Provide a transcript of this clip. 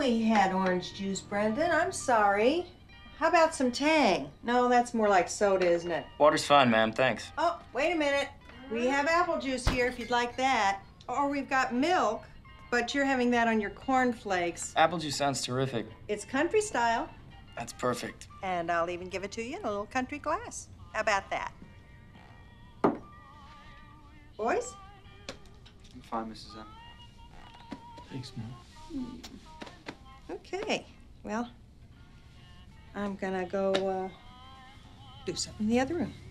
we had orange juice, Brendan. I'm sorry. How about some Tang? No, that's more like soda, isn't it? Water's fine, ma'am. Thanks. Oh, wait a minute. We have apple juice here if you'd like that. Or we've got milk, but you're having that on your cornflakes. Apple juice sounds terrific. It's country style. That's perfect. And I'll even give it to you in a little country glass. How about that? Boys? I'm fine, Mrs. M. Thanks, ma'am. Okay. Well, I'm gonna go do something in the other room.